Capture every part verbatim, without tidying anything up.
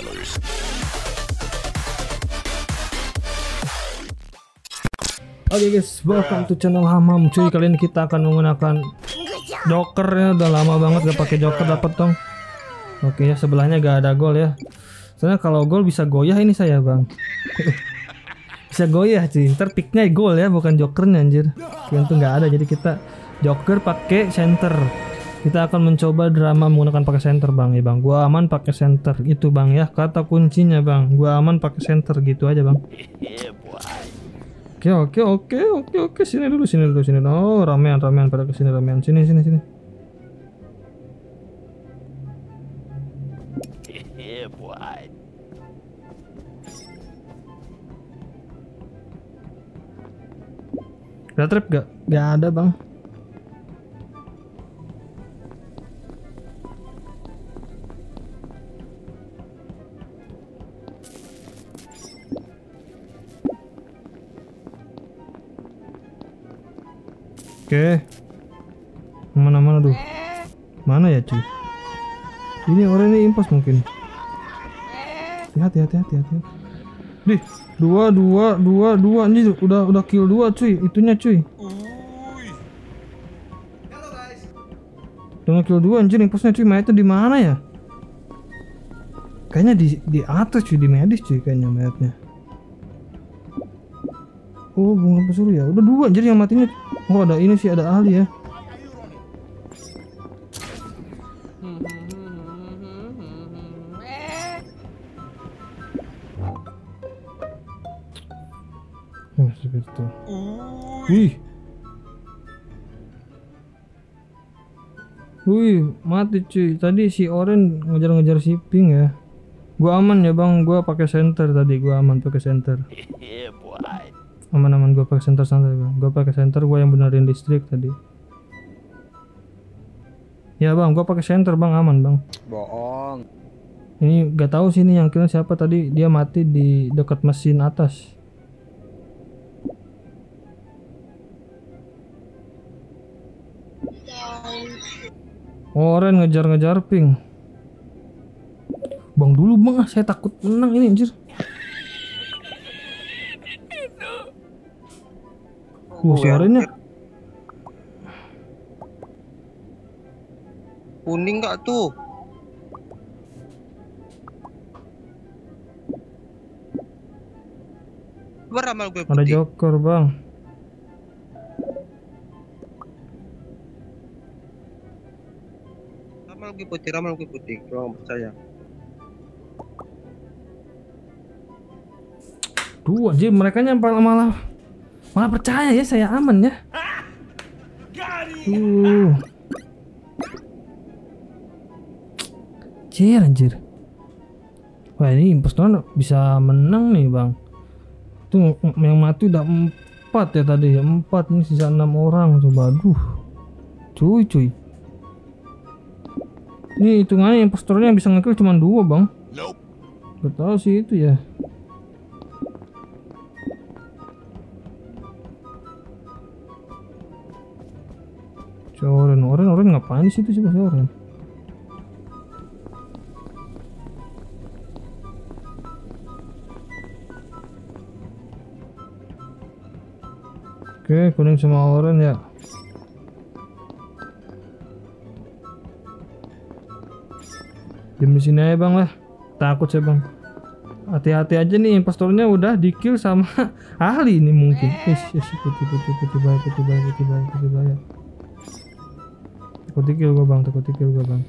dwellers. Oke okay guys, welcome to channel Hamham. Cuy, kali ini kita akan menggunakan Joker ya. Udah lama banget gak pakai Joker, dapat dong. Oke okay, ya, sebelahnya gak ada gol ya. Soalnya kalau gol bisa goyah ini saya bang. Bisa goyah cuy. Ntar picknya gol ya, bukan Jokernya anjir. Yang tuh gak ada, jadi kita Joker pakai center. Kita akan mencoba drama menggunakan pakai center bang ya bang. Gua aman pakai center gitu bang ya. Kata kuncinya bang. Gua aman pakai center gitu aja bang. Oke oke oke oke oke sini dulu sini dulu sini. Oh ramean ramean pada kesini ramean sini sini sini. Ada trap gak? Gak ada bang. Oke, mana-mana tuh, mana ya cuy? Ini orang ini impas mungkin. Hati-hati, hati-hati, hati-hati. Dih, dua, dua, dua, dua, ini udah, udah kill dua cuy, itunya cuy. Udah kill dua anjir, impasnya cuy, mayatnya di mana ya? Kayaknya di di atas cuy, di medis cuy kayaknya mayatnya. Oh, bunga pesuru ya, udah dua anjir yang matinya. Oh ada ini sih, ada ahli ya. Oh seperti itu. Wih, wih mati cuy. Tadi si Oren ngejar-ngejar si Pink ya. Gua aman ya bang, gua pakai center tadi. Gua aman pakai center. Aman-aman gue pakai center santai bang, gue pakai center, gue yang benerin listrik tadi ya bang, gue pakai center bang, aman bang. Bohong ini, gak tahu sih ini yang kira siapa tadi, dia mati di dekat mesin atas. Oren ngejar-ngejar Pink bang dulu bang, saya takut menang ini anjir. Wah, siarannya kuning gak tuh? Beramal gue putih. Ada Joker bang. Ramal gue putih, ramal gue putih, kalau percaya. Duh, anjir mereka nyampal malah. Malah percaya ya, saya aman ya. Uh. Anjir, anjir. Wah ini impostor bisa menang nih bang. Tuh yang mati udah empat ya tadi ya, empat nih sisa enam orang. Coba aduh, cuy cuy. Ini hitungannya impostornya yang bisa ngekill cuma dua bang. Gak tau sih itu ya. Oren, Oren, Oren ngapain di situ sih Mas Oren? Oke, kuning sama Oren ya. Diam di sini aja bang lah, takut saya bang. Hati-hati aja nih, impostornya udah di-kill sama ahli ini mungkin. Ish, ish, putih, putih, putih, bahaya, putih, bahaya, putih, bahaya, putih, bahaya. Takut dikil gue bang, takut dikil gue bang.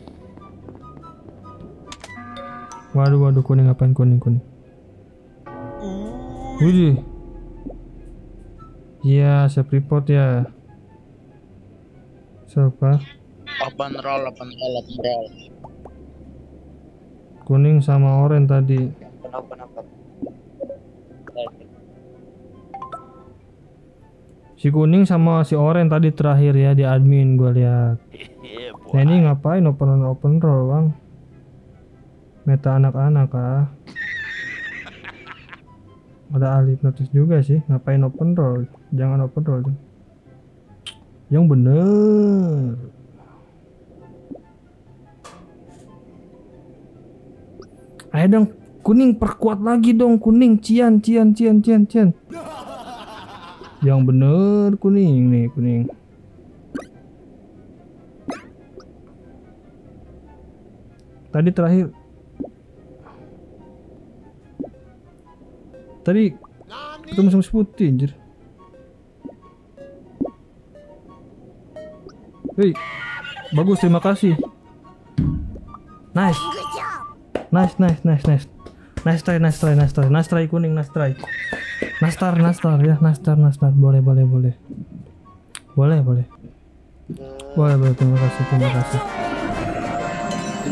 Waduh, waduh, kuning ngapain kuning kuning? Wih, iya, saya report ya. Siapa? Open roll, open roll, open roll. Kuning sama oranye tadi. Kenapa, kenapa? Si kuning sama si oranye tadi terakhir ya di admin gue lihat. Nah ini ngapain open open roll bang? Meta anak-anak ah. Ada ahli hipnotis juga sih. Ngapain open roll? Jangan open roll dong. Yang bener. Ayo dong, kuning, perkuat lagi dong, kuning. Cian, cian, cian, cian, cian. Yang bener kuning nih, kuning. Tadi terakhir. Tadi ketemu sama si putih, anjir. Hei, bagus, terima kasih. Nice. Nice, nice, nice, nice. Nice try, nice try, nice try. Nice try kuning, nice try. Nastar, nastar ya, nastar, nastar. Boleh, boleh, boleh. Boleh, boleh. Boleh, boleh. Terima kasih, terima kasih.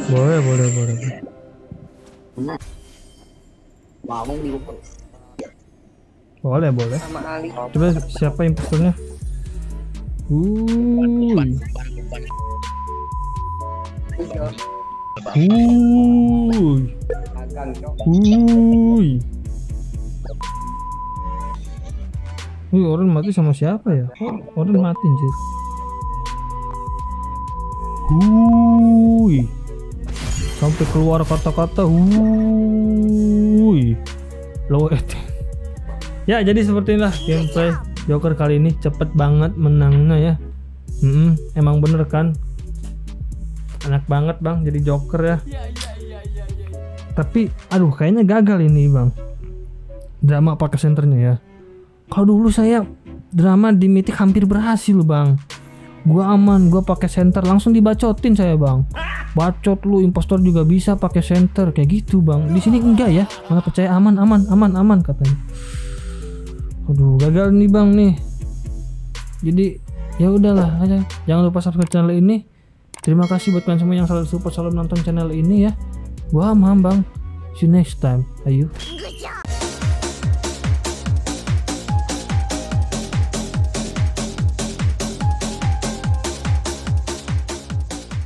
Boleh, boleh, boleh. Boleh, boleh. Coba siapa impostornya? Uuuuuy. Uuuuy. Uuuuy. Wih, orang mati sama siapa ya? Oh, orang mati, anjir. Wuih. Sampai keluar kata-kata. Wuih. Low et. Ya, jadi seperti inilah gameplay Joker kali ini. Cepet banget menangnya ya. Mm-mm, emang bener kan? Enak banget, Bang, jadi Joker ya. Tapi aduh, kayaknya gagal ini, Bang. Drama pakai senternya ya. Kalau dulu saya drama di Mythic hampir berhasil, Bang. Gua aman, gua pakai center langsung dibacotin saya, Bang. Bacot lu, impostor juga bisa pakai center kayak gitu, Bang. Di sini enggak ya? Mana percaya aman, aman, aman, aman katanya. Aduh, gagal nih, Bang nih. Jadi ya udahlah aja. Jangan lupa subscribe channel ini. Terima kasih buat kalian semua yang selalu support, selalu nonton channel ini ya. Gua Hamham, Bang. See you next time. Ayo.